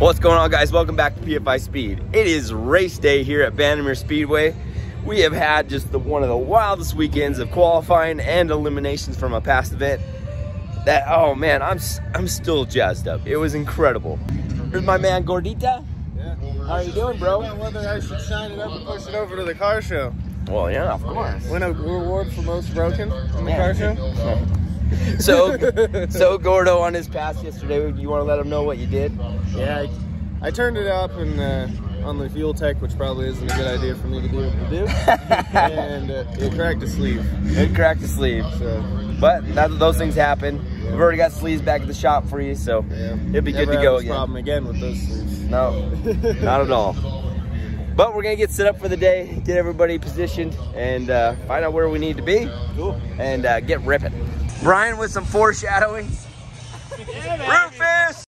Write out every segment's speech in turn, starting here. What's going on, guys? Welcome back to PFI Speed. It is race day here at Vandermeer Speedway. We have had just one of the wildest weekends of qualifying and eliminations from a past event. That, oh man, I'm still jazzed up. It was incredible. Here's my man Gordita. Yeah. How are you doing, bro? Whether I should shine it up and push it over to the car show. Well, yeah, of course. Win a reward for most broken in the car show. So Gordo, on his pass yesterday, you want to let him know what you did? Yeah, I turned it up and on the Fuel Tech, which probably isn't a good idea for me to do. And it cracked a sleeve. It cracked a sleeve. So. But those things happen. Yeah. We've already got sleeves back at the shop for you, so yeah. It'll be good to go again. Never have this problem again with those sleeves. No, not at all. But we're gonna get set up for the day, get everybody positioned, and find out where we need to be. Cool. And get ripping. Brian with some foreshadowing. Yeah, Rufus!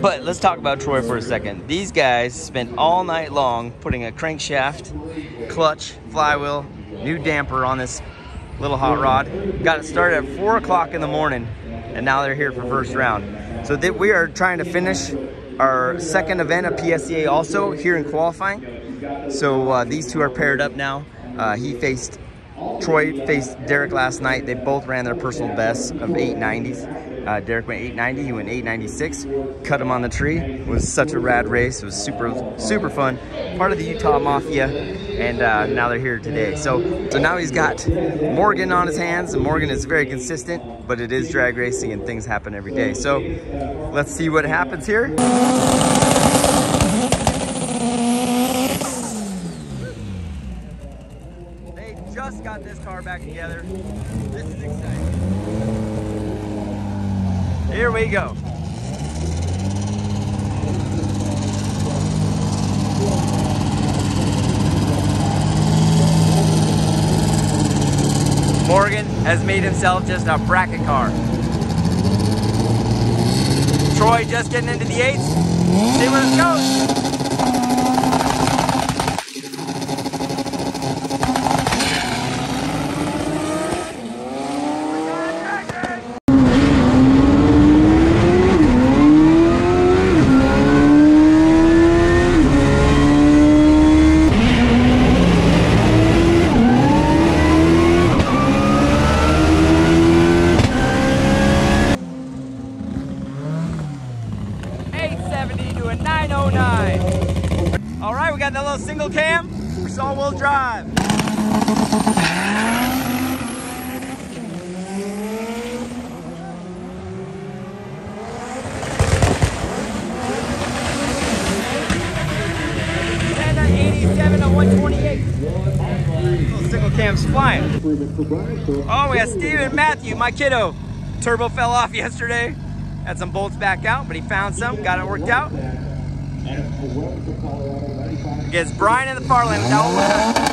But let's talk about Troy for a second. These guys spent all night long putting a crankshaft, clutch, flywheel, new damper on this little hot rod. Got it started at 4 o'clock in the morning, and now they're here for first round. So we are trying to finish our second event of PSEA also here in qualifying. So these two are paired up now. Troy faced Derek last night. They both ran their personal best of 890s. Derek went 890, he went 896, cut him on the tree. It was such a rad race. It was super, super fun. Part of the Utah Mafia, and now they're here today. So now he's got Morgan on his hands, and Morgan is very consistent, but it is drag racing and things happen every day. So let's see what happens here. They just got this car back together. This is exciting. Here we go. Morgan has made himself just a bracket car. Troy just getting into the eights. See where this goes. Oh, we got Steven Matthew, my kiddo. Turbo fell off yesterday. Had some bolts back out, but he found some, got it worked out. Gets Brian in the far lane with that one.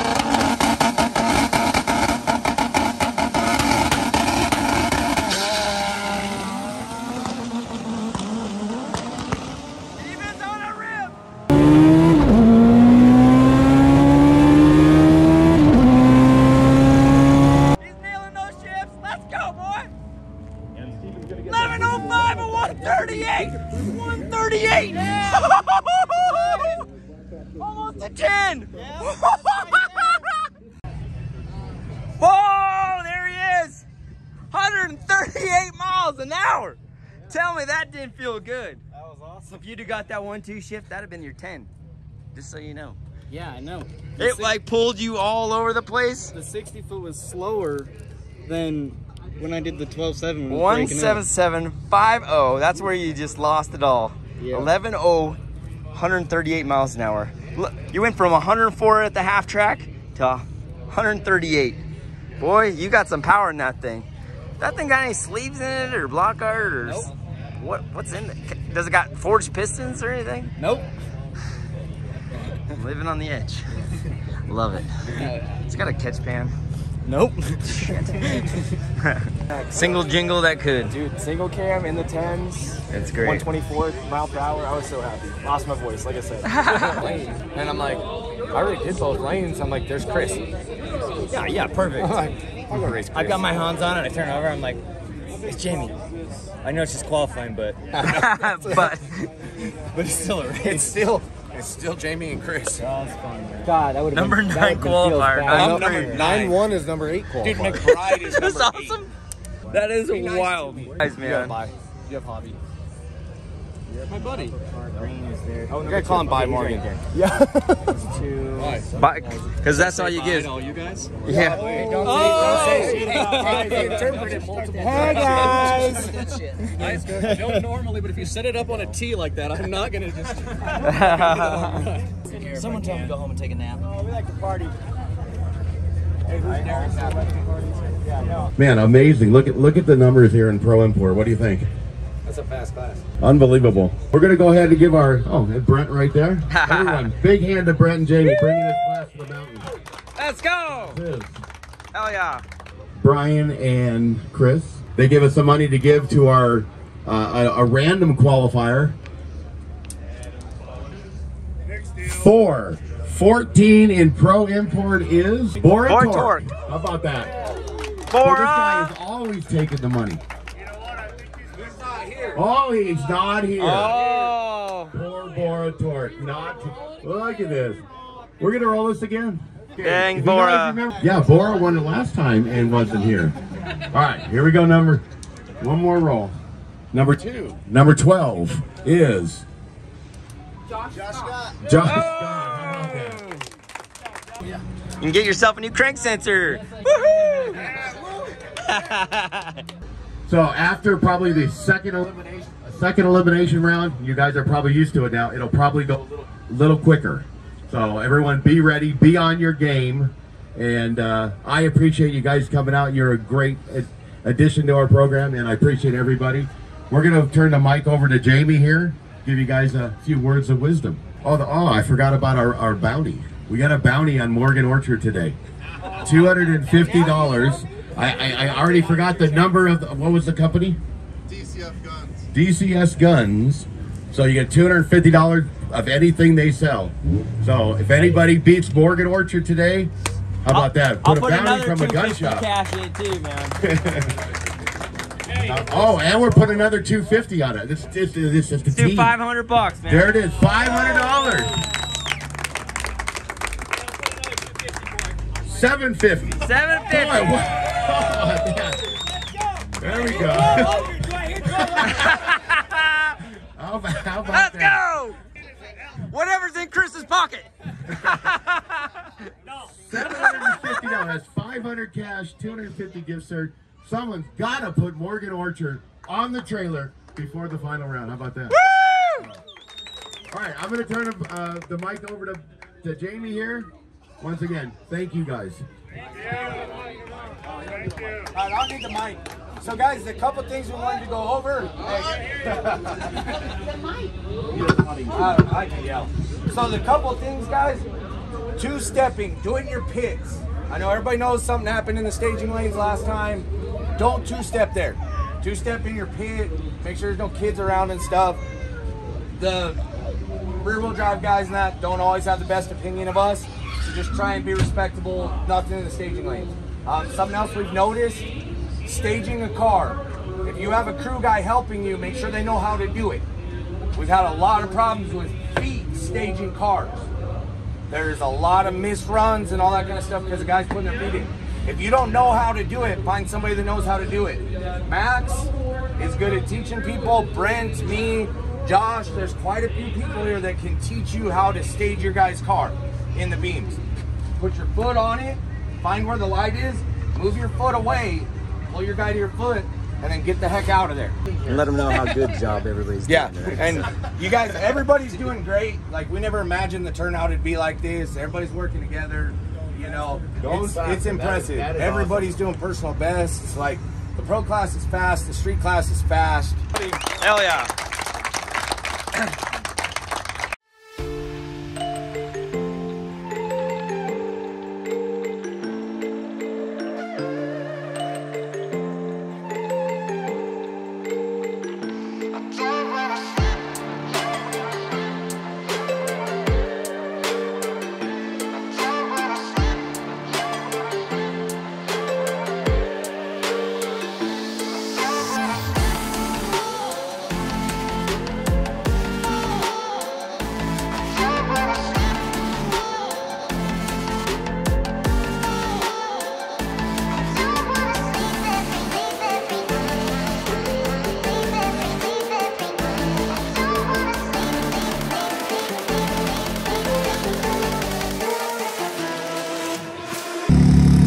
So if you'd have got that 1-2 shift, that'd have been your 10. Just so you know. Yeah, I know. It like pulled you all over the place. The 60 foot was slower than when I did the 12.7. 177.50. That's where you just lost it all. Yeah. 11.0, 138 miles an hour. Look, you went from 104 at the half track to 138. Boy, you got some power in that thing. That thing got any sleeves in it or block art or nope. What's in it? Does it got forged pistons or anything? Nope. Living on the edge. Love it. It's got a catch pan. Nope. Single jingle that could. Dude, single cam in the 10s. That's great. 124 mile per hour. I was so happy. Lost my voice, like I said. And I'm like, I already did both lanes. I'm like, there's Chris. Yeah, yeah, perfect. I'm gonna race Chris. I've got my Hans on and I turn over. I'm like, it's Jamie. I know it's just qualifying, but. But it's still a race. It's still Jamie and Chris. Oh, that's fun, man. God, that would have been... Number 9 qualifier. 9-1 is number 8 qualifier. Dude, McBride is number 8. That's awesome. That is wild. Nice, man. You have hobby. My buddy. Green is there. Oh, you gotta call him Bye Morgan. Yeah. Bye. Because that's all you give. All you guys? Yeah. Don't say interpreted multiple times. Hey, guys. I don't normally, but if you set it up on a T like that, I'm not gonna just... Someone tell me to go home and take a nap. Oh, we like to party. Man, amazing. Look at the numbers here in Pro Import. What do you think? That's a fast class. Unbelievable. We're going to go ahead and give our... Oh, Brent right there. Everyone, big hand to Brent and Jamie, bringing this class to the mountain. Let's go. Hell yeah. Brian and Chris, they gave us some money to give to our a random qualifier. 4:14 in Pro Import is Boratork. How about that? Well, this guy is always taking the money. Oh, he's not here. Oh. Poor Boratork. Not. Look at this. We're going to roll this again. Dang, Bora. Yeah, Bora won it last time and wasn't here. All right, here we go. One more roll. Number 2. Number 12 is... Josh Scott. Josh Scott. How about that? Yeah. You can get yourself a new crank sensor. Woohoo! Yeah, so after probably the second elimination round, you guys are probably used to it now. It'll probably go a little quicker. So everyone be ready, be on your game. And I appreciate you guys coming out. You're a great addition to our program, and I appreciate everybody. We're going to turn the mic over to Jamie here, give you guys a few words of wisdom. Oh, I forgot about our bounty. We got a bounty on Morgan Orchard today. $250. I already forgot the number of what was the company? DCF Guns. DCS Guns. So you get $250 of anything they sell. So if anybody beats Morgan Orchard today, how about that? Put a bounty from a gun shop. Cash in too, man. Oh, and we're putting another $250 on it. This is the team. Do $500, man. There it is, $500. $750. $750. Oh, there we go. How about Let's that? Go! Whatever's in Chris's pocket. $750, 500 cash, 250 gift cert. Someone's got to put Morgan Orchard on the trailer before the final round. How about that? Woo! All right, I'm going to turn the mic over to Jamie here. Once again, thank you guys. Thank you. Thank you. All right, I'll need the mic. So, guys, a couple things we wanted to go over. I can yell. So, the couple things, guys, two-stepping, doing your pits. I know everybody knows something happened in the staging lanes last time. Don't two-step there. Two-step in your pit. Make sure there's no kids around and stuff. The rear-wheel drive guys and that don't always have the best opinion of us. So just try and be respectable, nothing in the staging lanes. Something else we've noticed, staging a car. If you have a crew guy helping you, make sure they know how to do it. We've had a lot of problems with feet staging cars. There's a lot of misruns and all that kind of stuff because the guy's putting their feet in. If you don't know how to do it, find somebody that knows how to do it. Max is good at teaching people, Brent, me, Josh, there's quite a few people here that can teach you how to stage your guys' car in the beams. Put your foot on it, find where the light is, move your foot away, pull your guy to your foot, and then get the heck out of there. And let them know how good job everybody's doing. Yeah, and you guys, everybody's doing great. Like, we never imagined the turnout would be like this. Everybody's working together, you know. It's impressive. Everybody's doing personal best. It's like, the pro class is fast, the street class is fast. Hell yeah.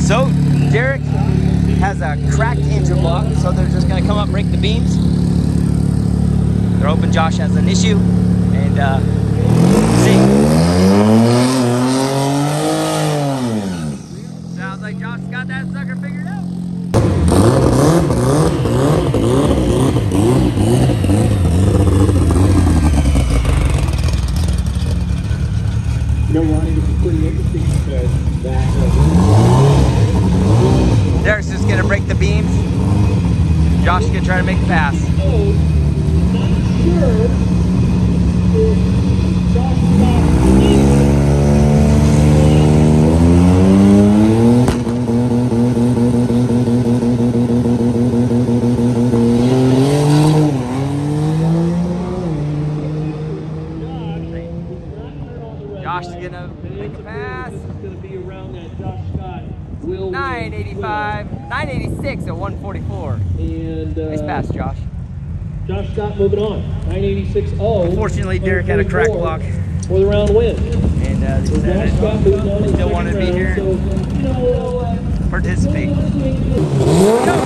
So Derek has a cracked interlock, so they're just gonna come up and break the beams. They're hoping Josh has an issue, and see. Sounds like Josh got that sucker figured out. You know, Ronnie, this is pretty interesting because Derek's just gonna break the beams. Josh is gonna try to make the pass. Josh is gonna make the pass. This is gonna be around that Josh Scott. 985, 986 at 144. And nice pass, Josh. Josh Scott moving on. 986-0. Unfortunately, Derek had a crack block for the round win. And so Josh Scott moving on. Still wanted to be here. So, you know, participate. No,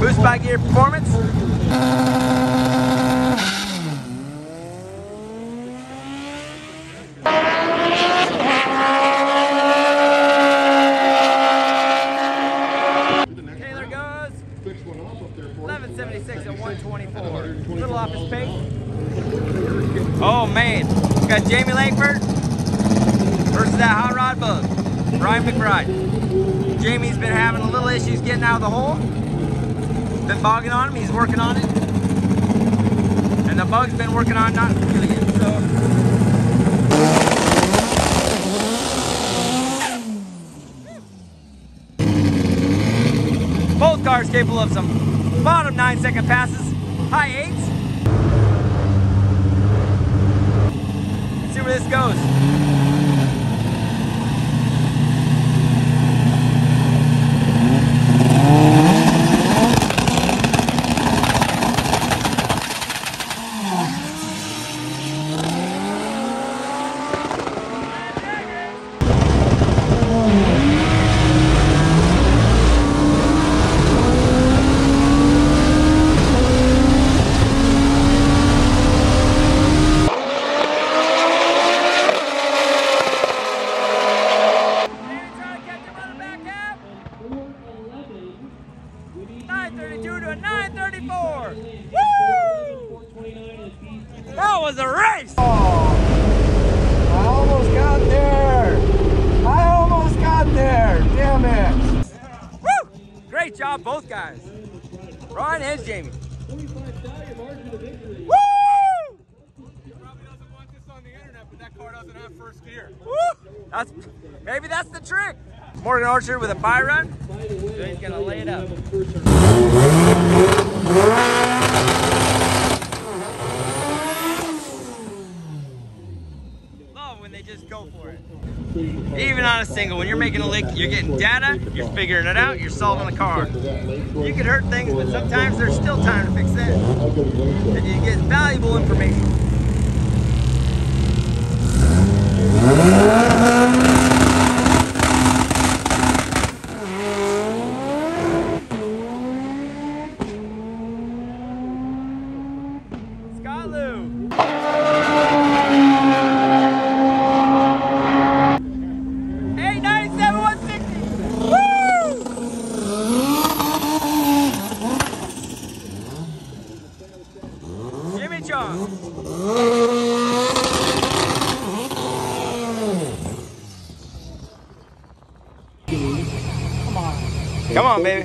Boost by gear performance. Taylor goes 1176 at 124. Little off his pace. Oh man, we got Jamie Langford versus that hot rod bug, Brian McBride. Jamie's been having a little issues getting out of the hole. Been bogging on him, he's working on it. And the bug's been working on not killing it, so. Both cars capable of some bottom 9-second passes, high 8s. Let's see where this goes. Both guys. Ron and Jamie. 45,000 margin of victory. Woo! He probably doesn't want this on the internet, but that car doesn't have first gear. Woo! That's, maybe that's the trick. Morgan Orchard with a by run. So he's gonna lay it up. Love when they just go for it. Even on a single, when you're making a lick, you're getting data, you're figuring it out, you're solving the car. You can hurt things, but sometimes there's still time to fix that. And you get valuable information.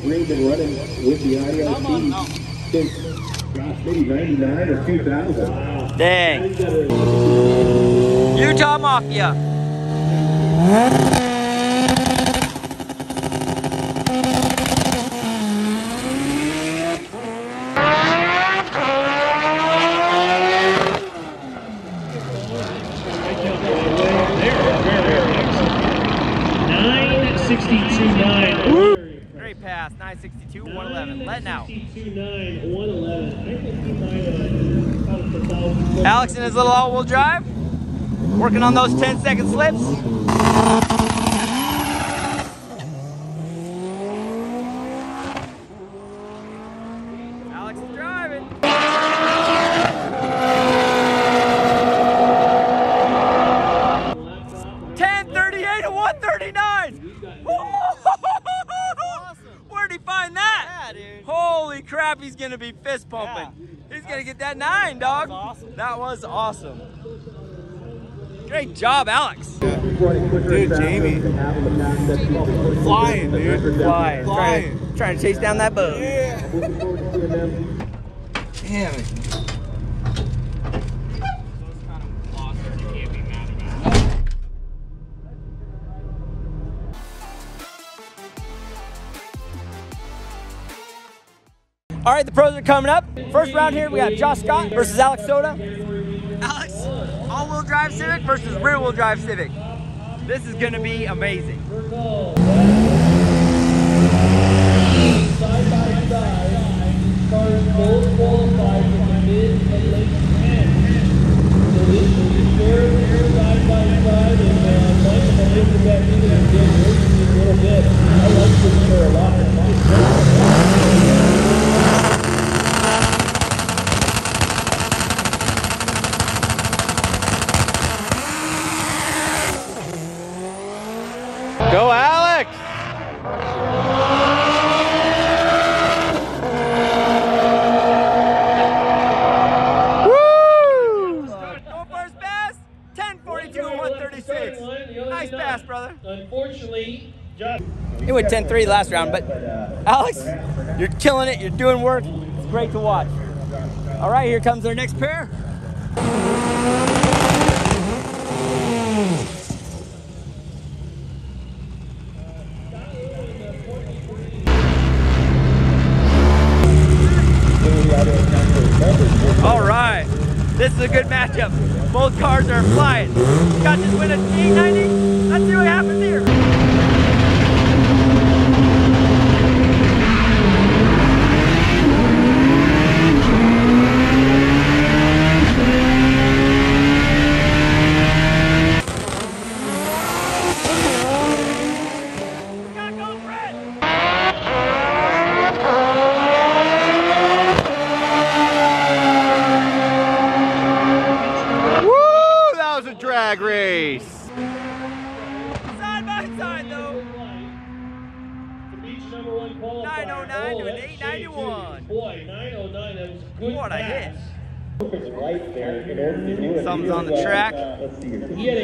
We've been running with the IAG since maybe 99 or 2000. Wow. Dang. Utah Mafia. Alex in his little all-wheel drive, working on those 10-second slips. Alex is driving. $10.38 to $1.39. Awesome. Where'd he find that? Yeah, holy crap, he's gonna be fist pumping. Yeah. He's gonna get that 9, dog. That was awesome. Great job, Alex. Dude, Jamie. Flying, dude. Flying. Trying to chase down that bug. Yeah. Damn it. All right, the pros are coming up. First round here, we got Josh Scott versus Alex Soda. Alex, all-wheel drive Civic versus rear-wheel drive Civic. This is gonna be amazing. Side by side, these cars both qualified in the mid and late 10. So this will be very side by side, and I'm going to look at that video and get working a little bit. I like this car a lot. It went 10-3 last round, but Alex, you're killing it. You're doing work. It's great to watch. All right, here comes their next pair. All right, this is a good matchup. Both cars are flying. Got this win at 890. Let's see what happens here. What a hit. Something's on the track. He had a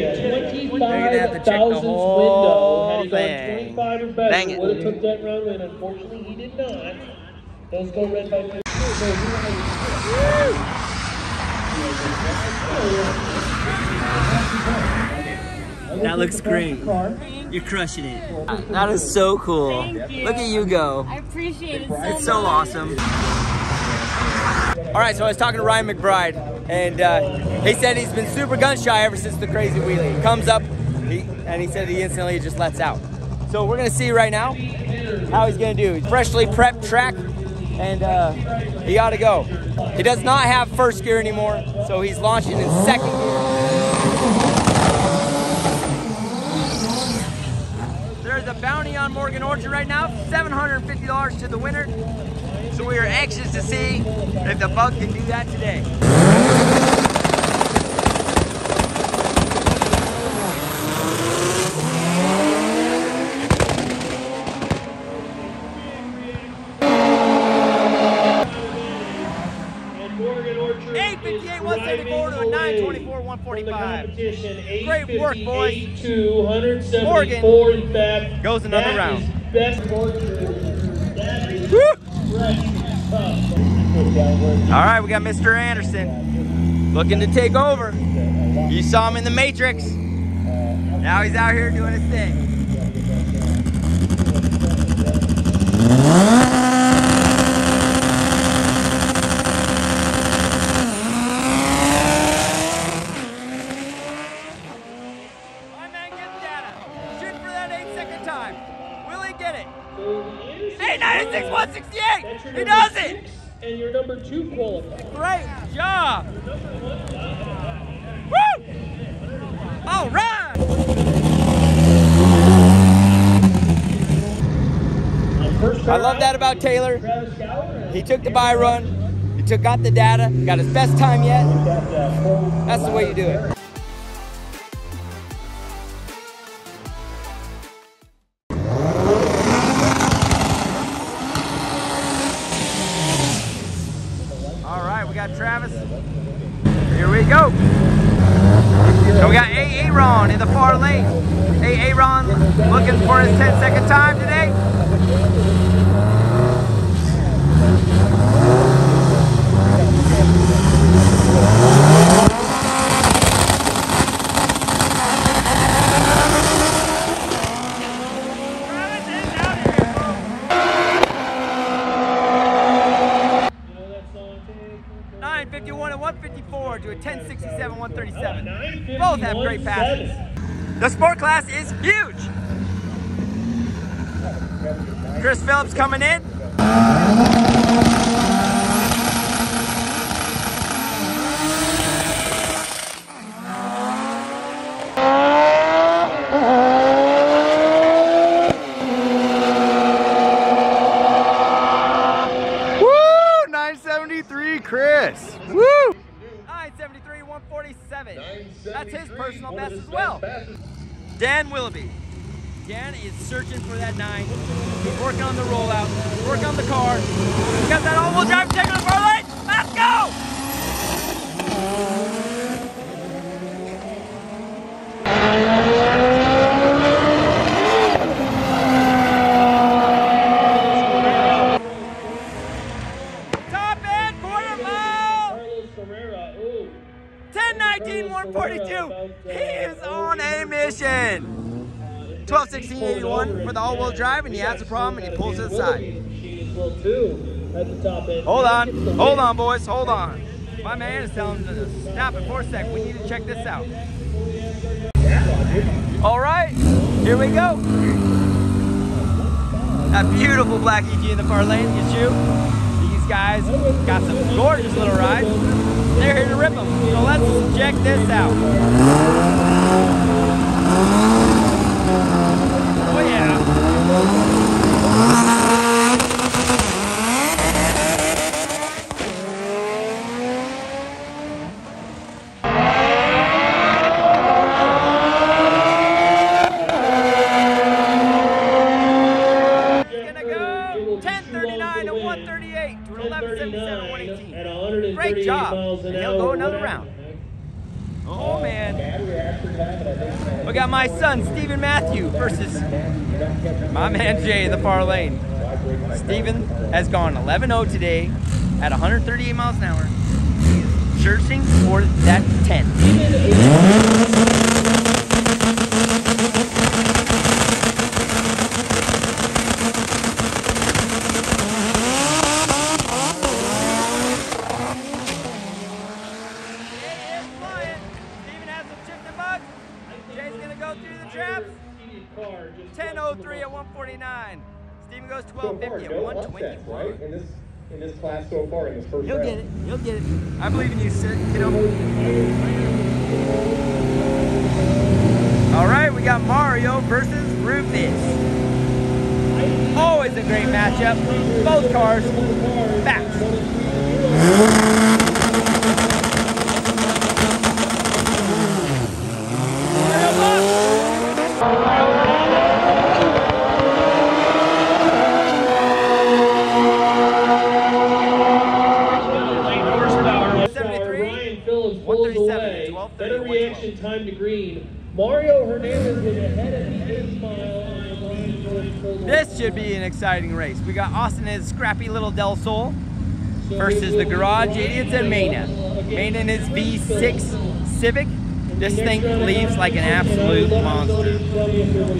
25,000th window. Had he gone 25 or better, would have took that round win. Unfortunately, he did not. Those go red by 50. That looks great. You're crushing it. That is so cool. Look at you go. I appreciate it so much. It's so awesome. All right, so I was talking to Ryan McBride, and he said he's been super gun shy ever since the crazy wheelie. He comes up, and he said he instantly just lets out. So we're gonna see right now how he's gonna do. Freshly prepped track, and he got to go. He does not have first gear anymore, so he's launching in second gear. There's a bounty on Morgan Orchard right now, $750 to the winner. So we are anxious to see if the bug can do that today. Great work, boys. Morgan back. Goes another that round. All right, we got Mr. Anderson looking to take over. You saw him in the Matrix. Now he's out here doing his thing. I love that about Taylor. He took the buy run, he got the data, got his best time yet. That's the way you do it. All right, we got Travis. Here we go. So we got Aaron in the far lane. Aaron looking for his 10-second time today. Both have great passes. The sport class is huge. Chris Phillips coming in. Woo! 973, Chris. Woo! 973, 147. That's his personal best as well. Dan Willoughby. Dan is searching for that 9. He's working on the rollout, working on the car. He's got that all-wheel drive taking a far lane. Let's go! Top end, quarter mile! 10:19, 142. He is on a mission. 12-16-81 for the all-wheel drive, and he has a problem, and he pulls to the side. Hold on, boys, hold on. My man is telling him to stop it for a sec. We need to check this out. All right, here we go. That beautiful black EG in the far lane, you shoot. These guys got some gorgeous little rides. They're here to rip them, so let's check this out. Oh yeah. He's gonna go 10:39 to 138 to 11:77, 118. Great job. And he'll go another round. Oh man. We got my son Steven Matthew versus my man Jay in the far lane. Steven has gone 11-0 today at 138 miles an hour. He is searching for that 10. Class so far in this first round. Get it. You'll get it. I believe in you, kiddo. All right, we got Mario versus Rufus. Always a great matchup. Both cars, fast. Time to green. Mario Hernandez is ahead of the 8 mile on Ryan Jordan. This should be an exciting race. We got Austin and his scrappy little Del Sol versus the garage idiots and Maina. Maina in his V6 Civic. This thing leaves like an absolute monster.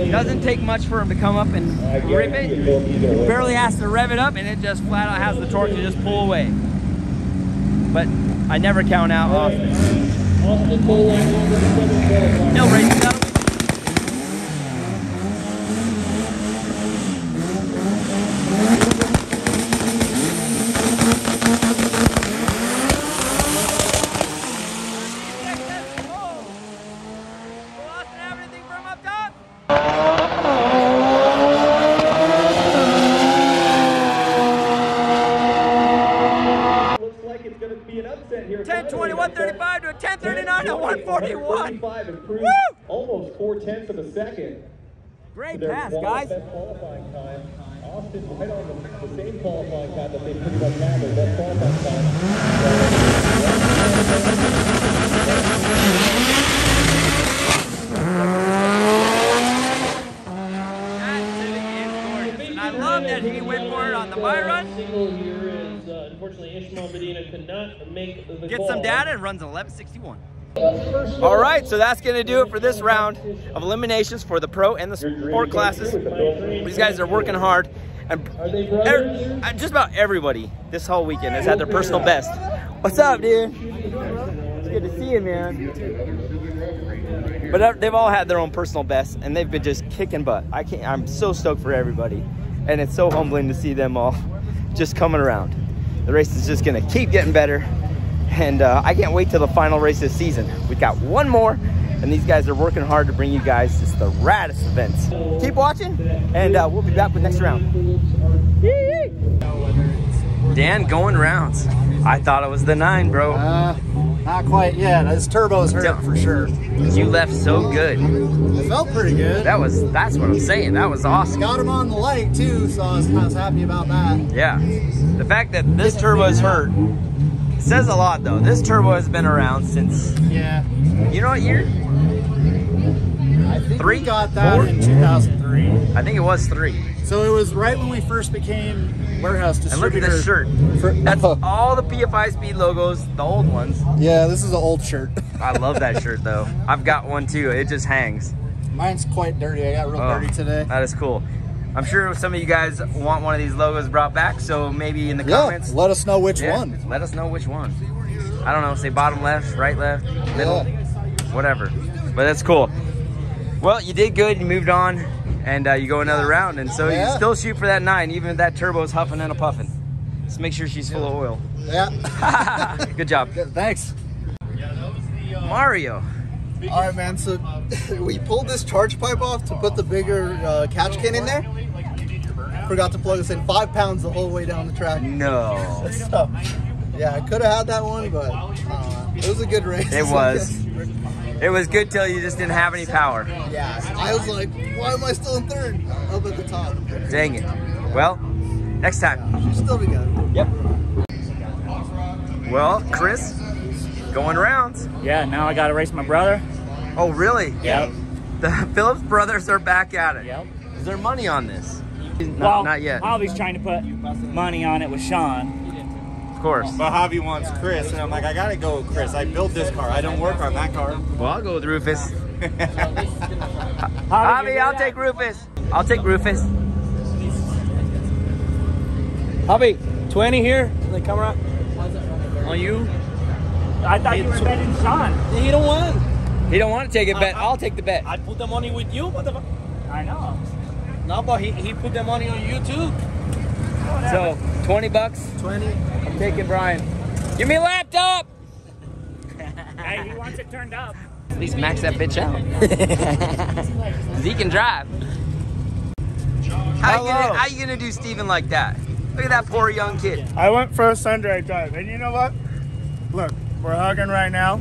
It doesn't take much for him to come up and rip it. He barely has to rev it up and it just flat out has the torque to just pull away. But I never count out Austin. Austin Bowling over 7-12. No racing up. Great pass, guys. Qualifying time. Austin right on the same qualifying time that they pretty much have their best qualifying time. That Civic is gorgeous, and I love that he went for it on the by run. Single here is unfortunately Ishmael Medina could not make the get call. Some data. It runs 1161. All right, so that's going to do it for this round of eliminations for the pro and the sport classes. These guys are working hard, and just about everybody this whole weekend has had their personal best. What's up, dude? It's good to see you, man. But they've all had their own personal best, and they've been just kicking butt. I'm so stoked for everybody, and it's so humbling to see them all just coming around. The race is just going to keep getting better. And I can't wait till the final race this season. We got one more, and these guys are working hard to bring you guys just the raddest events. Keep watching, and we'll be back with next round. Dan going rounds. I thought it was the 9, bro. Not quite yet. His turbos hurt for sure. You left so good. It felt pretty good. That's what I'm saying. That was awesome. Got him on the leg too, so I was happy about that. Yeah. The fact that this turbo's hurt says a lot, though. This turbo has been around since, you know what year? I think we got that in 2003. I think it was 3. So it was right when we first became warehouse distributor. And look at this shirt. That's all the PFI Speed logos, the old ones. Yeah, this is an old shirt. I love that shirt, though. I've got one, too. It just hangs. Mine's quite dirty. I got real dirty today. That is cool. I'm sure some of you guys want one of these logos brought back, so maybe in the comments. Let us know which one. Let us know which one. I don't know, say bottom left, right left, middle, whatever. But that's cool. Well, you did good, you moved on, and you go another round, and so you still shoot for that 9, even if that turbo's huffing and a puffing. Just make sure she's full of oil. Yeah. Good job. Thanks. Mario. All right, man, so we pulled this charge pipe off to put the bigger catch can in there. Forgot to plug us in 5 pounds the whole way down the track. No. So, yeah, I could have had that one, but it was a good race. It was. It was good till you just didn't have any power. Yeah, I was like, why am I still in third? Up at the top. Dang it. Well, next time. Yeah, still be good. Yep. Well, Chris, going rounds. Yeah, now I got to race my brother. Oh, really? Yep. The Phillips brothers are back at it. Yep. Is there money on this? Not yet. Javi's trying to put money on it with Sean. Of course. But Javi wants Chris, and I'm like, I gotta go with Chris. I built this car. I don't work on that car. Well, I'll go with Rufus. Javi, I'll take Rufus. I'll take Rufus. Javi, 20 here. The camera. On you. I thought you were betting Sean. He don't want. He don't want to take a bet. I'll take the bet. I put the money with you. What the fuck? I know. No, but he put the money on you too. So 20 bucks. 20. I'm taking Brian. Give me a laptop. Hey, he wants it turned up. At least max that bitch out. He can drive. How you gonna do Steven like that? Look at that poor young kid. I went for a Sunday drive, and you know what? Look, we're hugging right now.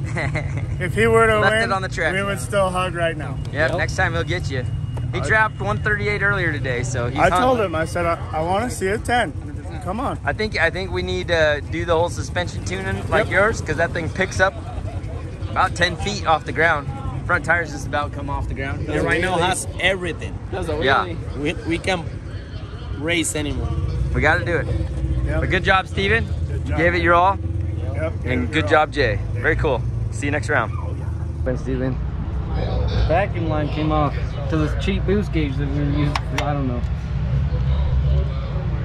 If he were to win, on the track, we would still hug right now. Yep. Next time he'll get you. He dropped 138 earlier today, so he's told him. I said, I want to see a 10. Come on. I think we need to do the whole suspension tuning like yours, because that thing picks up about 10 feet off the ground. Front tires just about come off the ground. It right now has everything. Yeah. We can't race anymore. We got to do it. Yep. But good job, Steven. Good job. You gave it your all. Yep. And good job, Jay. Very cool. See you next round. Thanks, Steven. Vacuum line came off to this cheap boost gauge that we were using. I don't know.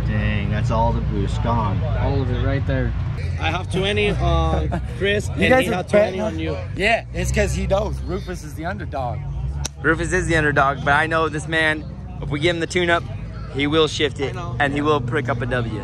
Dang, that's all the boost gone. All of it right there. I have 20 on Chris, and he have 20 on you. Yeah, it's because he knows Rufus is the underdog. Rufus is the underdog, but I know this man, if we give him the tune-up, he will shift it, and he will pick up a W.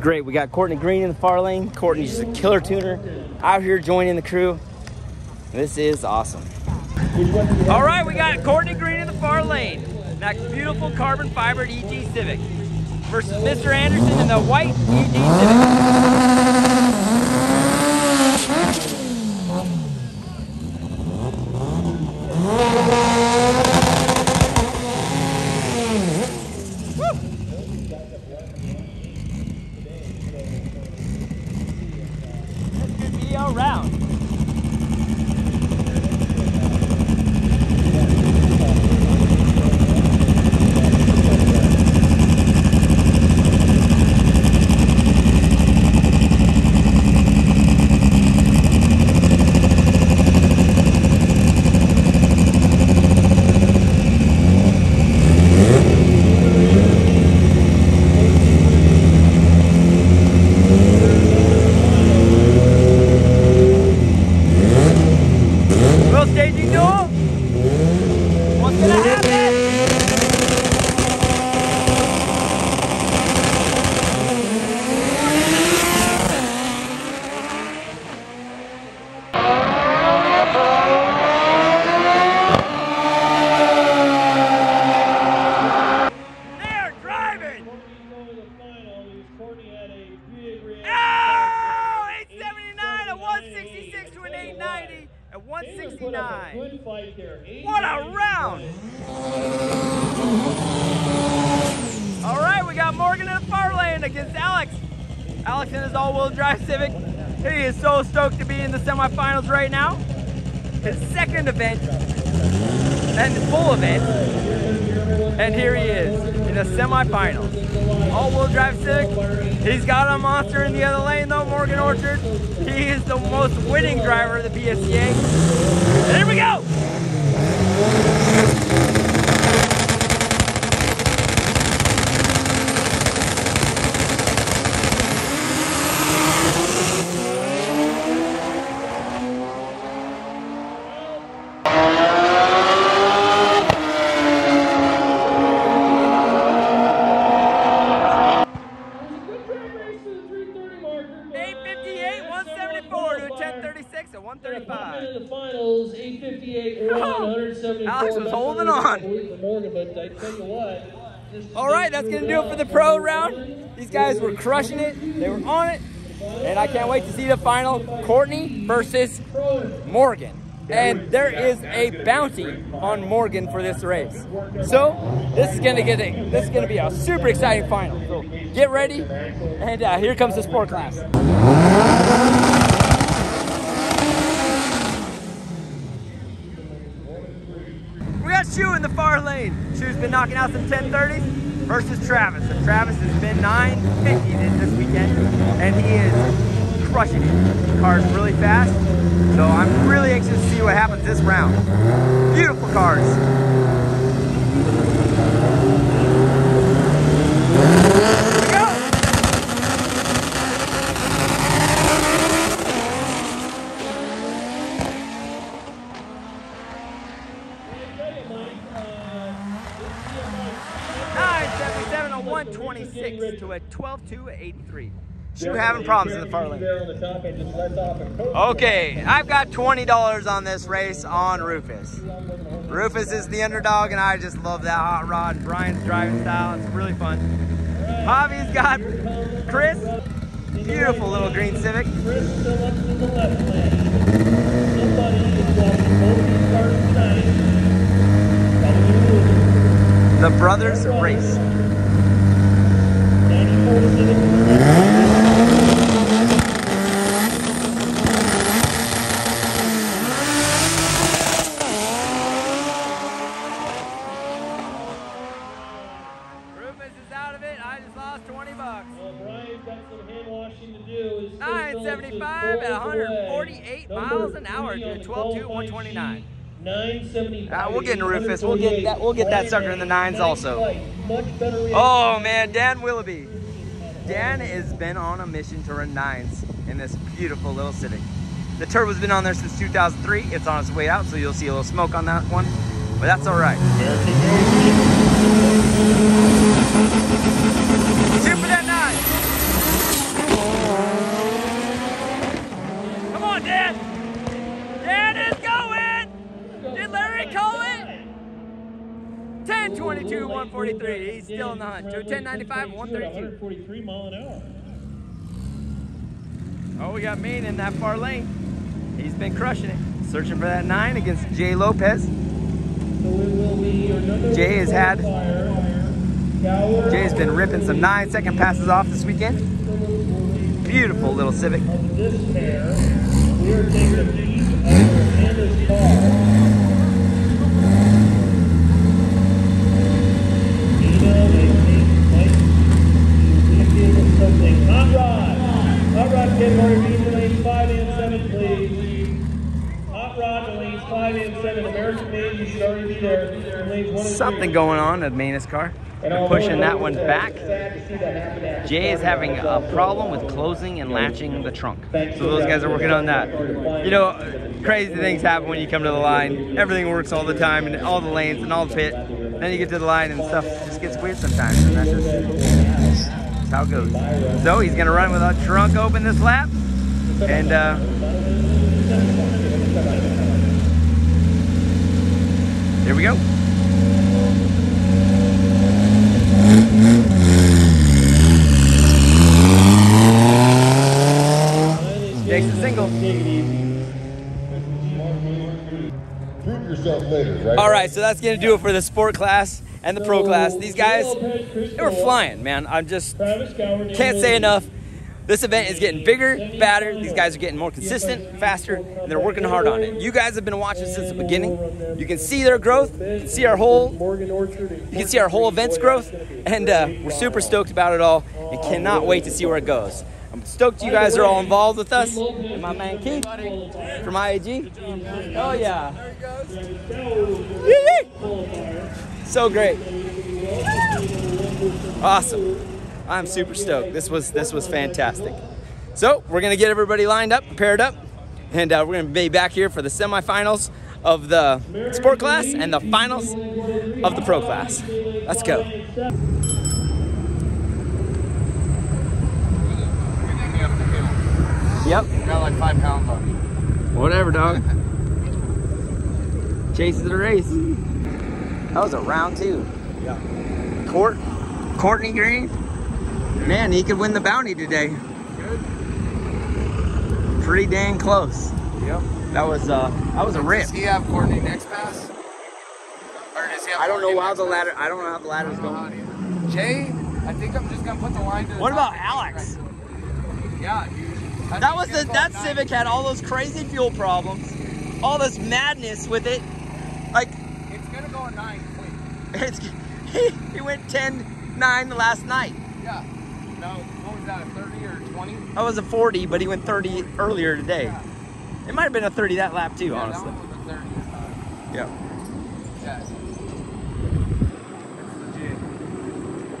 Great, we got Courtney Green in the far lane. Courtney's just a killer tuner out here joining the crew. This is awesome. All right, we got Courtney Green in the far lane. That beautiful carbon fiber EG Civic versus Mr. Anderson in the white EG Civic. Event and the full event. and here he is in the semifinals. All-wheel drive Civic. He's got a monster in the other lane though, Morgan Orchard. He is the most winning driver of the PSCA. Here we go! Alex was holding on. All right, that's going to do it for the pro round. These guys were crushing it. They were on it. And I can't wait to see the final, Courtney versus Morgan. And there is a bounty on Morgan for this race. So this is going to be a super exciting final. So get ready, and here comes the sport class. Shoe in the far lane. Shoe's been knocking out some 1030s versus Travis. And Travis has been 950 this weekend, and he is crushing it. The car's really fast, so I'm really anxious to see what happens this round. Beautiful cars. To a 12-2-83. Shoe having problems in the far lane. Okay, I've got $20 on this race on Rufus. Rufus is the underdog, and I just love that hot rod. Brian's driving style, it's really fun. Javi's got Chris. Beautiful little green Civic. The brothers race. Rufus is out of it. I just lost 20 bucks. Well, Brian's got some hand washing to do. 975 at 148 miles an hour to 12-2-129. 975. We'll get into Rufus. We'll get that sucker in the nines also. Oh man, Dan Willoughby. Dan has been on a mission to run nines in this beautiful little Civic. The turbo's been on there since 2003. It's on its way out, so you'll see a little smoke on that one, but that's all right. Shoot for that nine. Come on, Dan. Dan is going. Did Larry call it? 10:22-143. He's still in the hunt. 10:95-132. 143 mile an hour. Oh, we got Maine in that far lane. He's been crushing it. Searching for that nine against Jay Lopez. Jay's been ripping some 9-second passes off this weekend. Beautiful little Civic. Hot rod to lanes 5 and 7, please. Hot rod to lanes 5 and 7. American Maine, you should already be there. Something going on at Maine's car. They're pushing that one back. Jay is having a problem with closing and latching the trunk. So those guys are working on that. You know, crazy things happen when you come to the line. Everything works all the time and all the lanes and all the pit. Then you get to the line and stuff just gets weird sometimes. And that's just how it goes. So he's gonna run with a trunk open this lap, and here we go. Takes a single. Prove yourself later, right? All right, so that's gonna do it for the sport class and the pro class. These guys, they were flying, man. I just can't say enough. This event is getting bigger, badder. These guys are getting more consistent, faster, and they're working hard on it. You guys have been watching since the beginning. You can see their growth. You can see our whole event's growth, and we're super stoked about it all and cannot wait to see where it goes. I'm stoked you guys are all involved with us. And my man Keith from IAG. Oh yeah. So great. Awesome. I'm super stoked. This was fantastic. So we're gonna get everybody lined up, paired up, and we're gonna be back here for the semifinals of the sport class and the finals of the pro class. Let's go. Yep. Got like 5 pounds on me. Whatever, dog. Chases the race. That was a round two. Yeah. Courtney Green. Man, he could win the bounty today. Good. Pretty dang close. Yep. That was a rip. Does he have Courtney next pass? Or does he have I don't know how the ladder's going. Jay, I think I'm just gonna put the line to the top. What about Alex? Yeah, dude. That Civic had all those crazy fuel problems, all this madness with it. Like, it's gonna go a 9 quick. He went 10-9 last night. Yeah. No, what was that, a 30 or a 20? That was a 40, but he went 30 earlier today. Yeah. It might have been a 30 that lap too, yeah, honestly. That one was a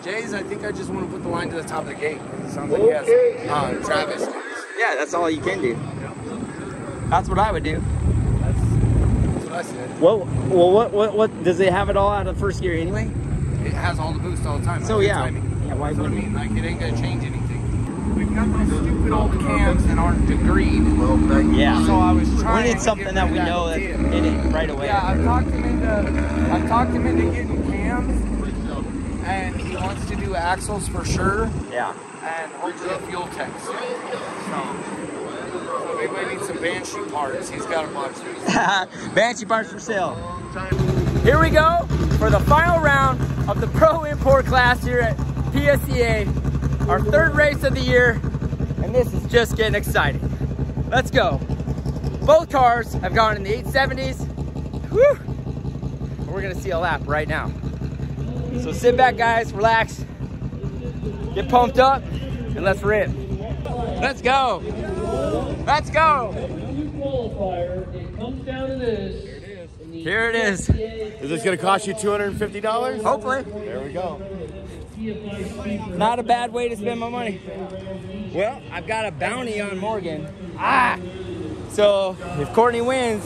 30. Yeah. Jays, I think I just want to put the line to the top of the gate. It sounds like he has Travis. Yeah, that's all you can do. That's what I would do. That's what I said. Well, what does it have it all out of first gear anyway? It has all the boost all the time. So why so I mean, like, it ain't gonna change anything. We've got those stupid old cams that aren't degreed. Yeah. So I was trying. We need something that we know that in it right away. Yeah, I've talked him into getting cams, and he wants to do axles for sure. Yeah. And hopefully fuel tech. So if anybody needs some Banshee parts, he's got a bunch of. Banshee parts for sale. Here we go for the final round of the Pro Import class here at PSEA, our third race of the year, and this is just getting exciting. Let's go. Both cars have gone in the 870s. Whew. We're gonna see a lap right now. So sit back, guys, relax, get pumped up, and let's rip. Let's go. Let's go. It comes down to this. Here it is. Is this gonna cost you $250? Hopefully. There we go. Not a bad way to spend my money. Well, I've got a bounty on Morgan. So if Courtney wins,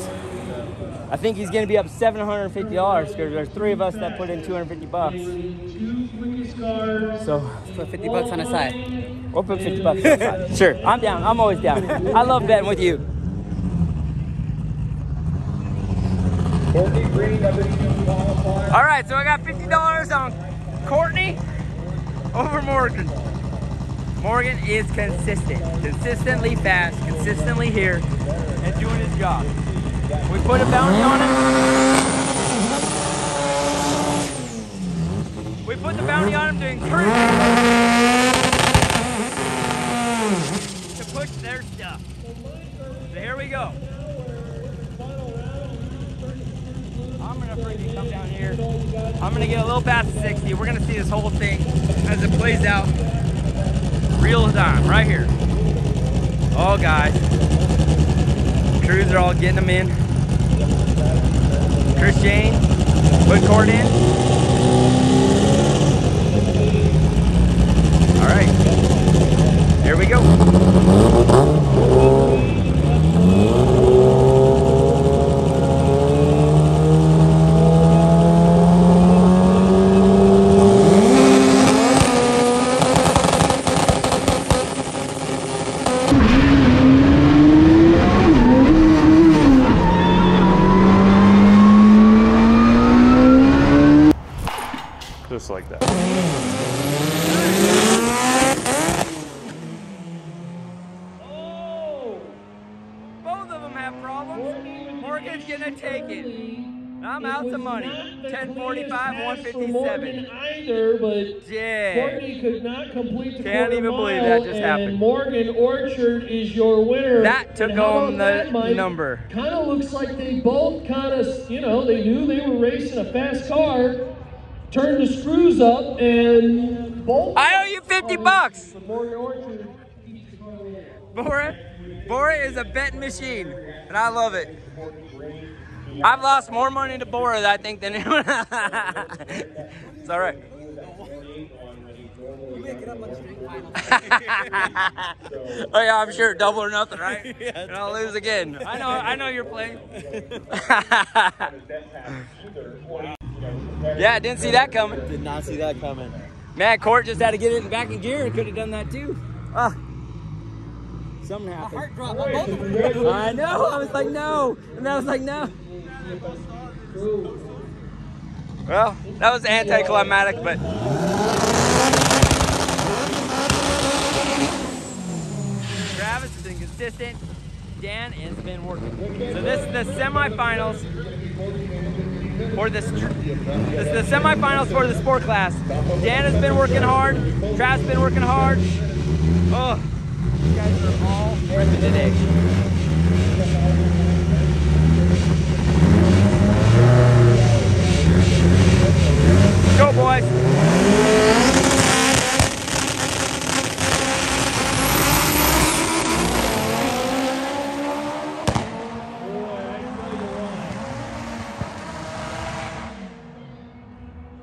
I think he's gonna be up $750 because there's 3 of us that put in $250. So put $50 on the side. We'll put $50 on the side. Sure, I'm down. I'm always down. I love betting with you. All right, so I got $50 on Courtney over Morgan. Morgan is consistent, consistently fast, consistently here, and doing his job. We put a bounty on him. We put the bounty on him to encourage him to push their stuff. So here we go. I'm gonna freaking come down here. I'm gonna get a little past 60. We're gonna see this whole thing as it plays out real time, right here. Oh, guys. Crews are all getting them in. Chris Jane, put cord in. All right, here we go. Like that. Oh! Both of them have problems. Morgan's gonna take it. I'm out some money. 1045, 157. Either, but Courtney could not complete the Can't even believe that just happened. Morgan Orchard is your winner. That took home the number. Kind of looks like they both kind of, you know, they knew they were racing a fast car, turned the screws up, and both. I owe you 50 bucks. Morgan Orchard. Bora is a betting machine, and I love it. I've lost more money to Bora, I think, than anyone. It's all right. Oh yeah, I'm sure double or nothing, right? And I'll lose again. I know you're playing. Yeah, I didn't see that coming. Did not see that coming. Man, Court just had to get it back in gear and could have done that too. Something happened. My heart dropped on both of them. I know. I was like, no. And I was like, no. Well, that was anticlimactic, but. Travis has been consistent. Dan has been working. So this is the semifinals. This is the semifinals for the sport class. Dan has been working hard. Travis has been working hard. Oh. You guys are all ready today. Go, boys.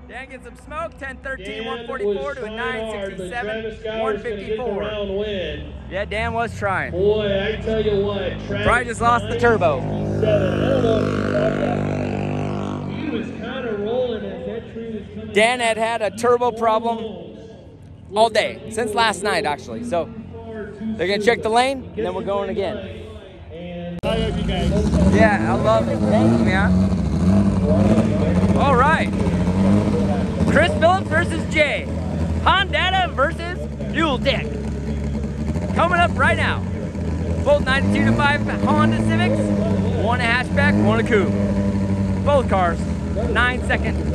Dan gets some smoke. 10-13, 144 to a 967, 154. Yeah, Dan was trying. Boy, I tell you what, Brian just lost the turbo. He was kind of rolling as that tree was coming. Dan had a turbo problem all day, since last night actually. So they're gonna check the lane, and then we're going again. Yeah, I love it. Thank you, man. All right, Chris Phillips versus Jay. Hondata versus Fuel Deck. Coming up right now, both 92-5 Honda Civics, one a hatchback, one a coupe. Both cars, 9 seconds.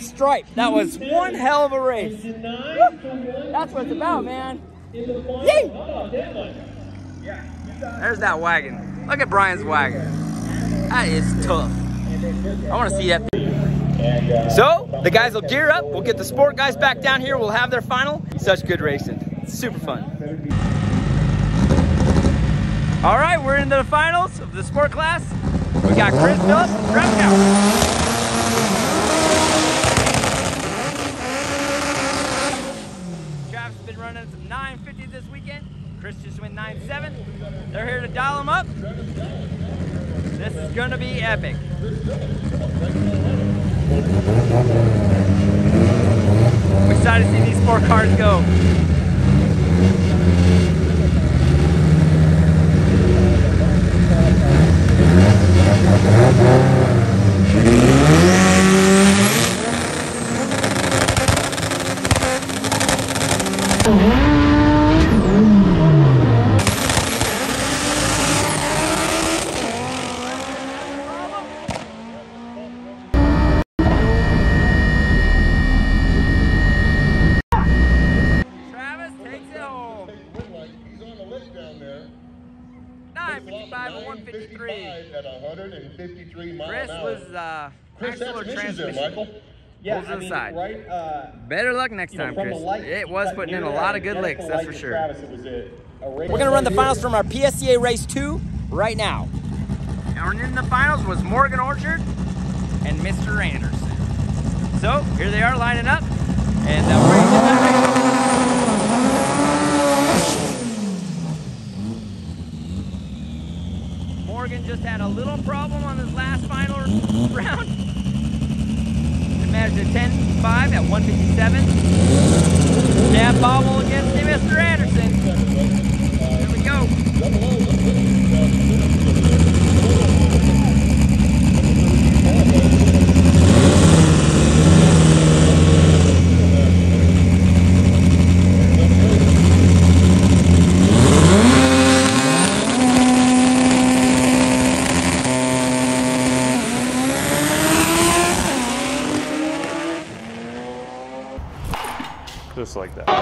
Stripe. That was one hell of a race. That's what it's about, man. Yay! There's that wagon. Look at Brian's wagon. That is tough. I want to see that. So, the guys will gear up. We'll get the sport guys back down here. We'll have their final. Such good racing. It's super fun. All right, we're into the finals of the sport class. We got Chris Phillips and Travis Howard. Running some 950 this weekend. Chris just went 9.7. They're here to dial them up. This is gonna be epic. I'm excited to see these four cars go. Better luck next time, Chris. It was putting in a lot of good licks, that's for sure. We're going to run the finals from our PSCA Race 2 right now. And in the finals was Morgan Orchard and Mr. Anderson. So, here they are lining up. And we're going to just had a little problem on this last final round. It managed a 10.5 at 157. Jab bobble against Mr. Anderson. Here we go. Just like that. Morgan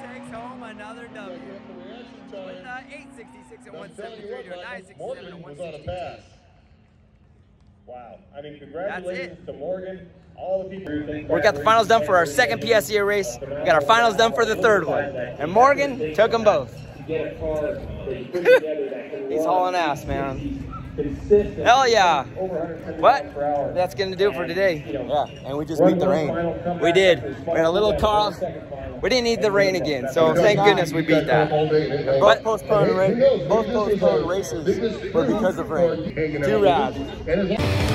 takes home another W with 866 at 173 to a 967 at 162. Wow. I mean, congratulations to Morgan. All the people. We got the finals done for our second PSEA race. We got our finals done for the third one. And Morgan took them both. He's hauling ass, man. Hell yeah. But that's going to do it for today. Yeah, and we just beat the rain. We did. We had a little car. We didn't need the rain again, so thank goodness we beat that. But both postponed races were because of rain. Too rad.